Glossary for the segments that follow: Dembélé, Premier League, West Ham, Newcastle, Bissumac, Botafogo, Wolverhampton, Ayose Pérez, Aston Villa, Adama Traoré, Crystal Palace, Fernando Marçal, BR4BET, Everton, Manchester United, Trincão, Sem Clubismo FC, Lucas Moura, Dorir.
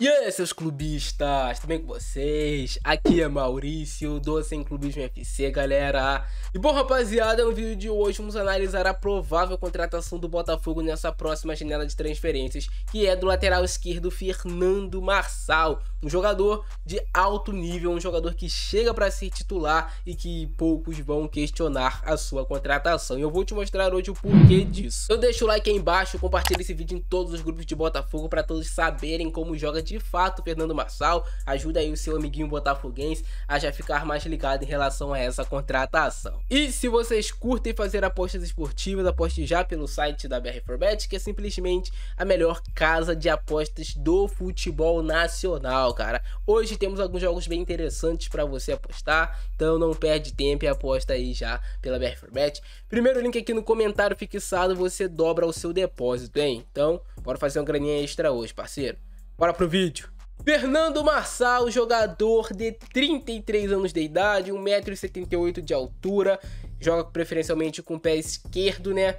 E aí, seus clubistas, tudo bem com vocês? Aqui é Maurício, do Sem Clubismo FC, galera. E bom, rapaziada, no vídeo de hoje vamos analisar a provável contratação do Botafogo nessa próxima janela de transferências, que é do lateral esquerdo Fernando Marçal, um jogador de alto nível, um jogador que chega para ser titular e que poucos vão questionar a sua contratação. E eu vou te mostrar hoje o porquê disso. Eu deixo o like aí embaixo, compartilho esse vídeo em todos os grupos de Botafogo para todos saberem como joga de fato Fernando Marçal. Ajuda aí o seu amiguinho botafoguense a já ficar mais ligado em relação a essa contratação. E se vocês curtem fazer apostas esportivas, aposte já pelo site da BR4Bet, que é simplesmente a melhor casa de apostas do futebol nacional, cara. Hoje temos alguns jogos bem interessantes para você apostar, então não perde tempo e aposta aí já pela BR4Bet. Primeiro link aqui no comentário fixado, você dobra o seu depósito, hein? Então, bora fazer uma graninha extra hoje, parceiro. Bora pro vídeo. Fernando Marçal, jogador de 33 anos de idade, 1,78 m de altura, joga preferencialmente com o pé esquerdo, né?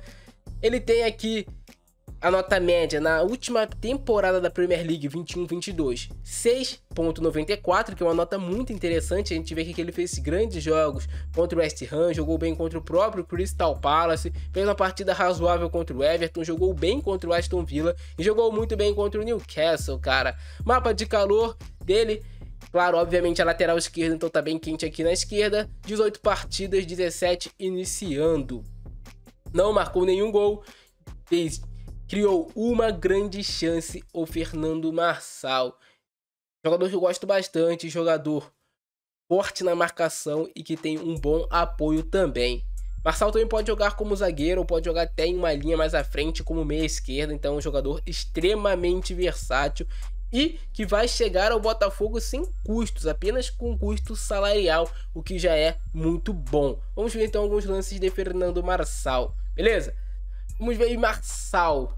Ele tem aqui a nota média na última temporada da Premier League, 21-22, 6,94, que é uma nota muito interessante. A gente vê que ele fez grandes jogos contra o West Ham, jogou bem contra o próprio Crystal Palace, fez uma partida razoável contra o Everton, jogou bem contra o Aston Villa e jogou muito bem contra o Newcastle, cara. Mapa de calor dele, claro, obviamente a lateral esquerda, então tá bem quente aqui na esquerda. 18 partidas, 17 iniciando. Não marcou nenhum gol, criou uma grande chance o Fernando Marçal. Jogador que eu gosto bastante, jogador forte na marcação e que tem um bom apoio também. Marçal também pode jogar como zagueiro ou pode jogar até em uma linha mais à frente como meia esquerda. Então é um jogador extremamente versátil e que vai chegar ao Botafogo sem custos, apenas com custo salarial, o que já é muito bom. Vamos ver então alguns lances de Fernando Marçal, beleza? Vamos ver aí Marçal.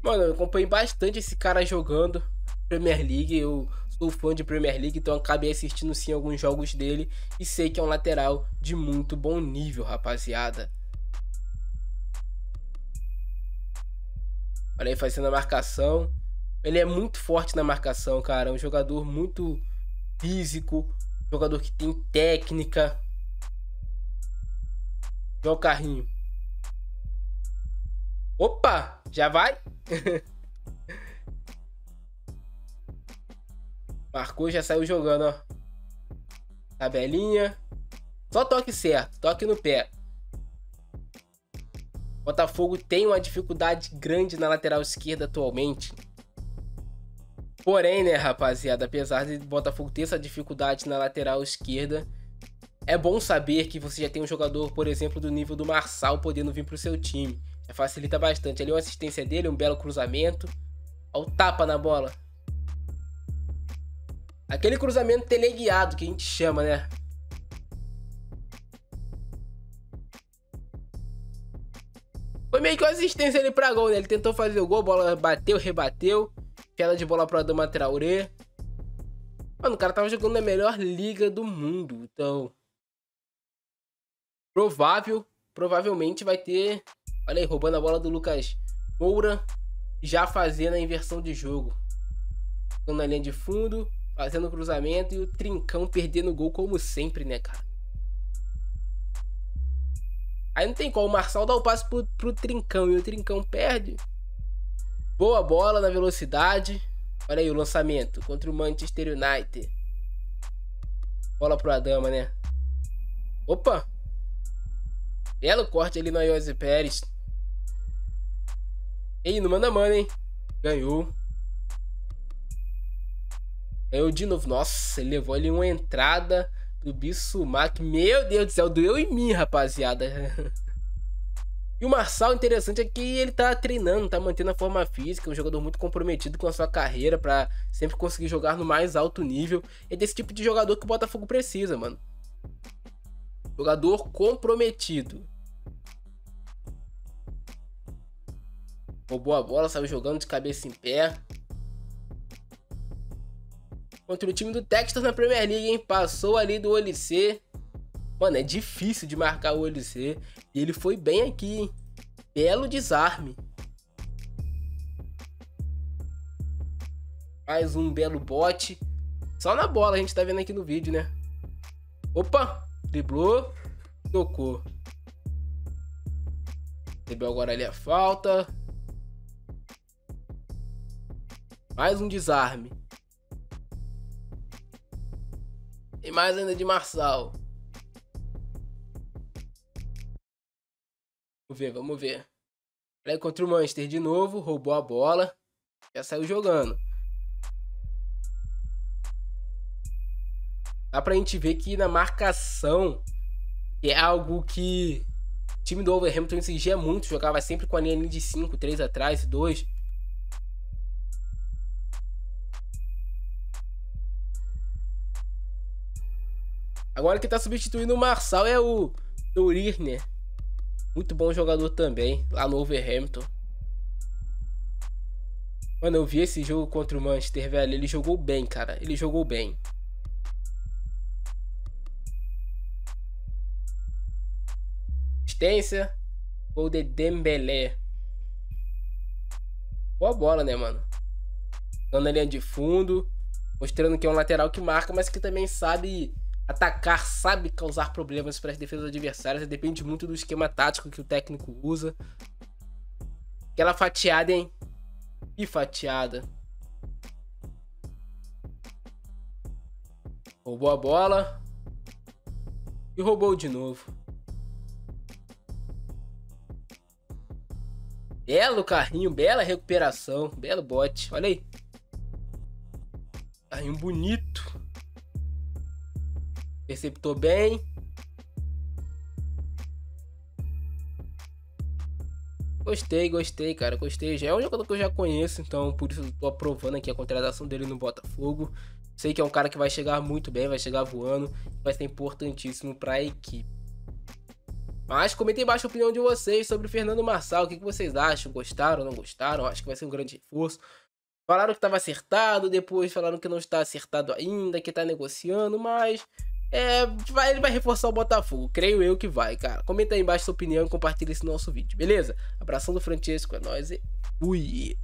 Mano, eu acompanho bastante esse cara jogando Premier League. Eu sou fã de Premier League, então acabei assistindo sim alguns jogos dele e sei que é um lateral de muito bom nível, rapaziada. Olha aí, fazendo a marcação. Ele é muito forte na marcação, cara. É um jogador muito físico, jogador que tem técnica. Olha o carrinho. Opa, já vai? Marcou, já saiu jogando, ó. Tabelinha. Só toque certo, toque no pé. Botafogo tem uma dificuldade grande na lateral esquerda atualmente. Porém, né, rapaziada, apesar de Botafogo ter essa dificuldade na lateral esquerda, é bom saber que você já tem um jogador, por exemplo, do nível do Marçal podendo vir para o seu time. Facilita bastante. Ali uma assistência dele, um belo cruzamento. Olha o tapa na bola. Aquele cruzamento teleguiado que a gente chama, né? Foi meio que uma assistência ali pra gol, né? Ele tentou fazer o gol, bola bateu, rebateu. Queda de bola pro Adama Traoré. Mano, o cara tava jogando na melhor liga do mundo. Então, provavelmente vai ter... Olha aí, roubando a bola do Lucas Moura. Já fazendo a inversão de jogo. Ficando na linha de fundo. Fazendo o cruzamento. E o Trincão perdendo o gol como sempre, né, cara? Aí não tem como. O Marçal dá o passe pro Trincão. E o Trincão perde. Boa bola na velocidade. Olha aí o lançamento. Contra o Manchester United. Bola pro Adama, né? Opa! Belo corte ali no Ayose Pérez. Ei, não manda mano, hein? Ganhou. Ganhou de novo. Nossa, ele levou ali uma entrada do Bissumac. Meu Deus do céu, doeu em mim, rapaziada. E o Marçal, interessante é que ele tá treinando, tá mantendo a forma física. É um jogador muito comprometido com a sua carreira pra sempre conseguir jogar no mais alto nível. É desse tipo de jogador que o Botafogo precisa, mano. Jogador comprometido. Roubou a bola, saiu jogando de cabeça em pé. Contra o time do Texas na Premier League, hein? Passou ali do OLC. Mano, é difícil de marcar o OLC. E ele foi bem aqui, hein? Belo desarme. faz um belo bote. Só na bola, a gente tá vendo aqui no vídeo, né? Opa! Driblou, tocou. Recebeu agora ali a falta. Mais um desarme. E mais ainda de Marçal. Vamos ver, vamos ver. Ele contra o Manchester de novo, roubou a bola. Já saiu jogando. Dá pra gente ver que na marcação é algo que o time do Wolverhampton exigia muito. Jogava sempre com a linha de 5, 3 atrás, 2. Agora que tá substituindo o Marçal é o Dorir, né? Muito bom jogador também, lá no Wolverhampton. Mano, eu vi esse jogo contra o Manchester, velho. Ele jogou bem, cara. Ele jogou bem. Assistência. Gol de Dembélé. Boa bola, né, mano? Dando a linha de fundo. Mostrando que é um lateral que marca, mas que também sabe atacar, sabe causar problemas para as defesas adversárias. Depende muito do esquema tático que o técnico usa. Aquela fatiada, hein? E fatiada. Roubou a bola. E roubou de novo. Belo carrinho, bela recuperação. Belo bote, olha aí. Carrinho bonito. Receptor bem. Gostei, gostei, cara. Gostei. Já é um jogador que eu já conheço, então por isso eu tô aprovando aqui a contratação dele no Botafogo. Sei que é um cara que vai chegar muito bem, vai chegar voando, vai ser importantíssimo pra equipe. Mas comenta aí embaixo a opinião de vocês sobre o Fernando Marçal. O que vocês acham? Gostaram, não gostaram? Acho que vai ser um grande reforço. Falaram que estava acertado, depois falaram que não está acertado ainda, que tá negociando, mas... ele vai reforçar o Botafogo, creio eu que vai, cara. Comenta aí embaixo sua opinião e compartilha esse nosso vídeo, beleza? Abração do Francesco, é nóis e fui!